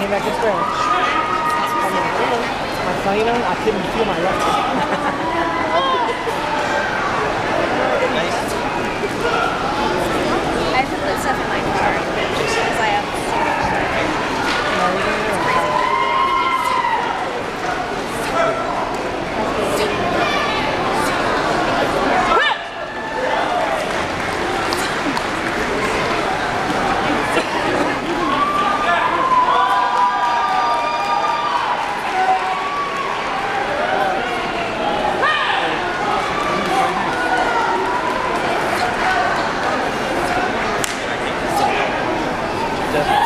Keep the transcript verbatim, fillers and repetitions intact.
came back to square. I saw, you know, I couldn't feel my left. I put this stuff in my car just because I have to see yeah.